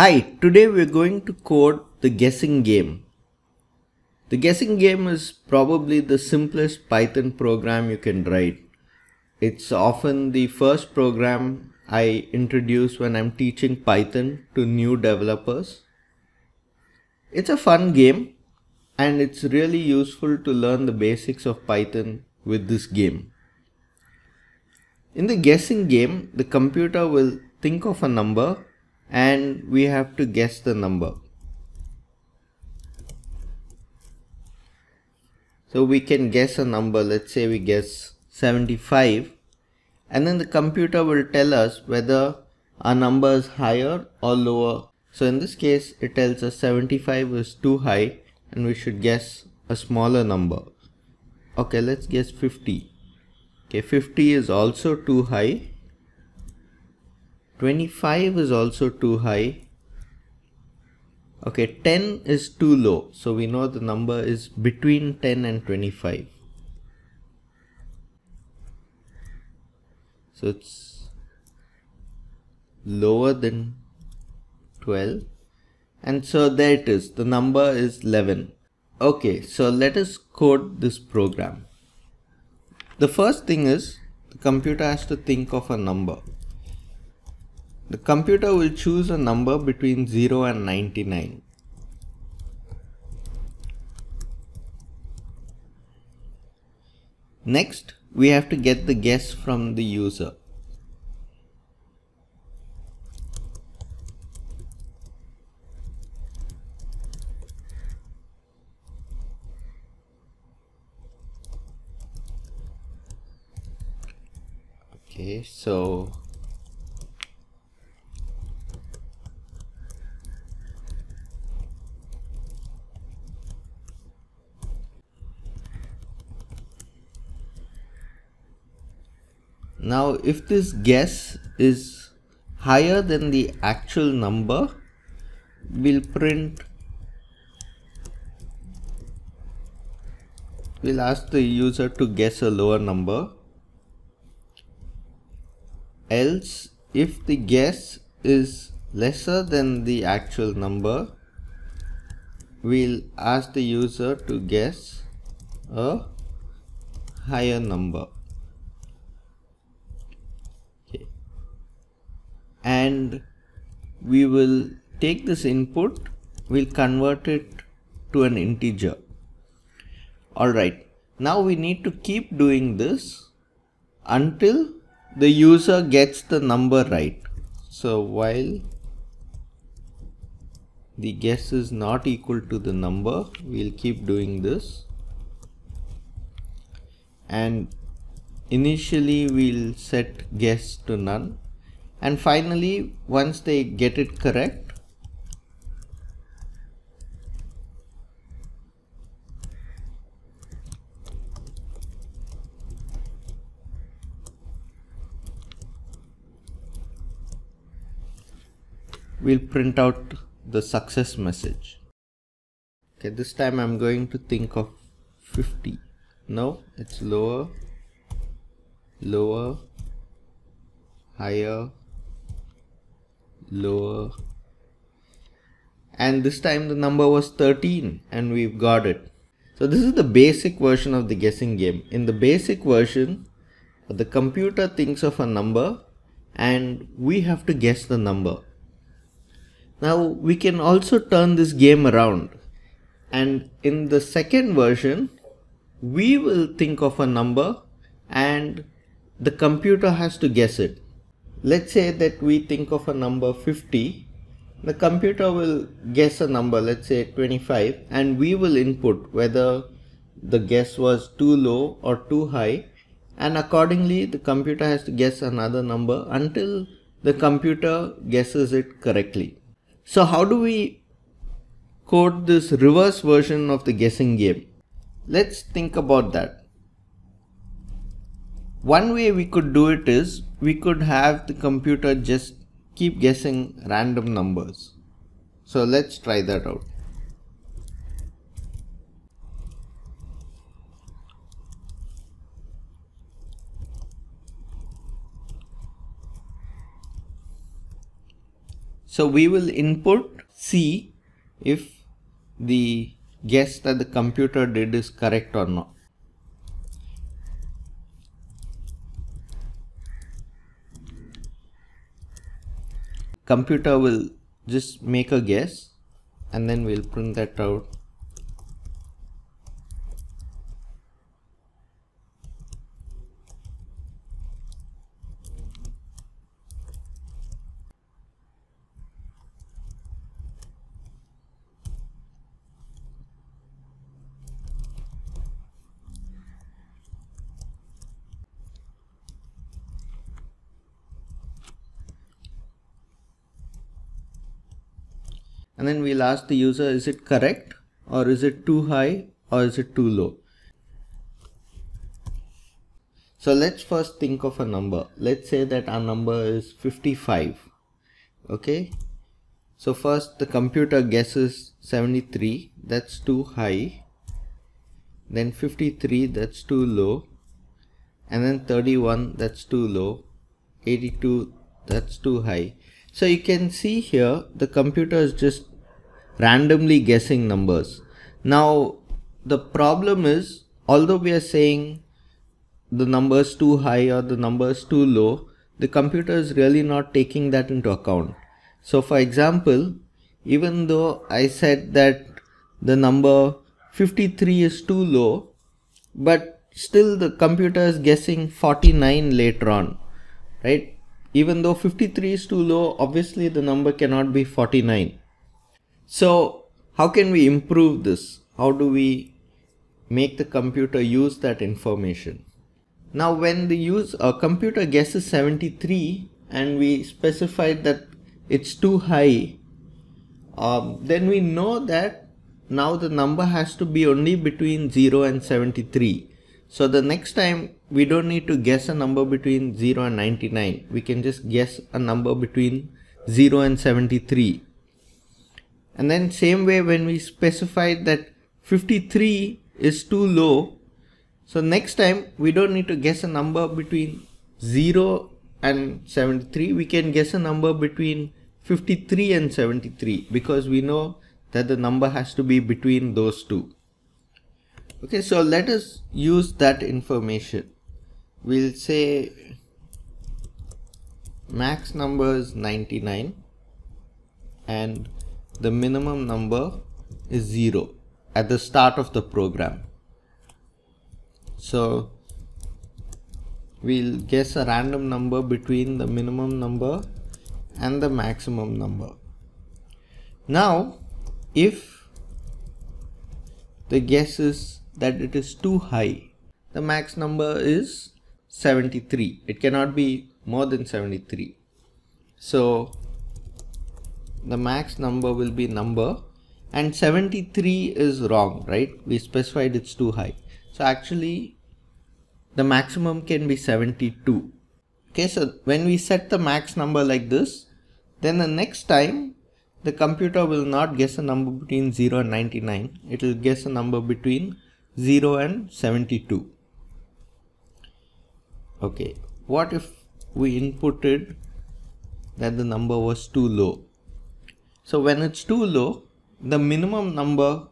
Hi, today we're going to code the guessing game. The guessing game is probably the simplest Python program you can write. It's often the first program I introduce when I'm teaching Python to new developers. It's a fun game and it's really useful to learn the basics of Python with this game. In the guessing game, the computer will think of a number and we have to guess the number. So we can guess a number, let's say we guess 75, and then the computer will tell us whether our number is higher or lower. So in this case it tells us 75 is too high and we should guess a smaller number. Okay, let's guess 50. Okay, 50 is also too high. 25 is also too high. Okay, 10 is too low. So we know the number is between 10 and 25. So it's lower than 12. And so there it is. The number is 11. Okay, so let us code this program. The first thing is the computer has to think of a number. The computer will choose a number between 0 and 99. Next, we have to get the guess from the user. Okay, so now if this guess is higher than the actual number, we'll print, we'll ask the user to guess a lower number. Else, if the guess is lesser than the actual number, we'll ask the user to guess a higher number. And we will take this input, we'll convert it to an integer. Alright, now we need to keep doing this until the user gets the number right. So while the guess is not equal to the number, we'll keep doing this. And initially we'll set guess to none. And finally, once they get it correct, we'll print out the success message. Okay, this time I'm going to think of 50. No, it's lower, lower, higher, lower, and this time the number was 13 and we've got it. So this is the basic version of the guessing game. In the basic version, the computer thinks of a number and we have to guess the number. Now we can also turn this game around, and in the second version we will think of a number and the computer has to guess it. Let's say that we think of a number 50, the computer will guess a number, let's say 25, and we will input whether the guess was too low or too high, and accordingly the computer has to guess another number until the computer guesses it correctly. So how do we code this reverse version of the guessing game? Let's think about that. One way we could do it is, we could have the computer just keep guessing random numbers. So let's try that out. So we will input C if the guess that the computer did is correct or not. Computer will just make a guess and then we'll print that out. And then we'll ask the user, is it correct, or is it too high, or is it too low? So let's first think of a number. Let's say that our number is 55. Okay. So first the computer guesses 73. That's too high. Then 53. That's too low. And then 31. That's too low. 82. That's too high. So you can see here the computer is just randomly guessing numbers. Now the problem is, although we are saying the number is too high or the number is too low, the computer is really not taking that into account. So for example, even though I said that the number 53 is too low, but still the computer is guessing 49 later on, right? Even though 53 is too low, obviously the number cannot be 49. So how can we improve this? How do we make the computer use that information? Now when the computer guesses 73 and we specified that it's too high, then we know that now the number has to be only between 0 and 73. So the next time we don't need to guess a number between 0 and 99. We can just guess a number between 0 and 73. And then same way when we specified that 53 is too low. So next time we don't need to guess a number between 0 and 73. We can guess a number between 53 and 73 because we know that the number has to be between those two. Okay, so let us use that information. We'll say max number is 99 and the minimum number is 0 at the start of the program. So we'll guess a random number between the minimum number and the maximum number. Now if the guess is that it is too high, the max number is 73. It cannot be more than 73. So the max number will be number, and 73 is wrong, right? We specified it's too high. So actually the maximum can be 72. Okay, so when we set the max number like this, then the next time the computer will not guess a number between 0 and 99. It will guess a number between 0 and 72. Okay, what if we inputted that the number was too low? So when it's too low, the minimum number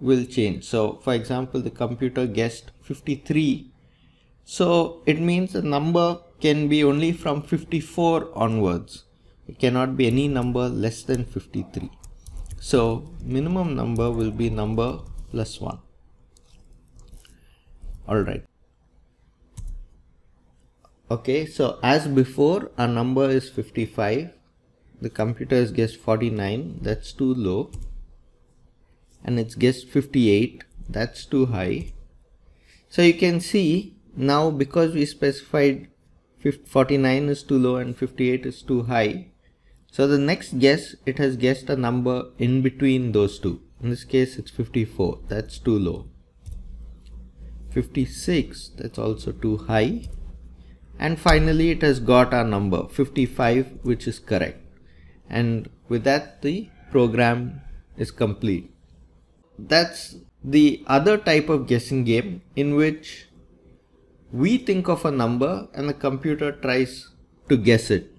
will change. So for example, the computer guessed 53. So it means the number can be only from 54 onwards. It cannot be any number less than 53. So minimum number will be number plus 1. Alright. Okay, so as before, our number is 55. The computer has guessed 49. That's too low. And it's guessed 58. That's too high. So you can see now, because we specified 49 is too low and 58 is too high, so the next guess, it has guessed a number in between those two. In this case, it's 54. That's too low. 56. That's also too high. And finally, it has got our number 55, which is correct. And with that, the program is complete. That's the other type of guessing game in which we think of a number and the computer tries to guess it.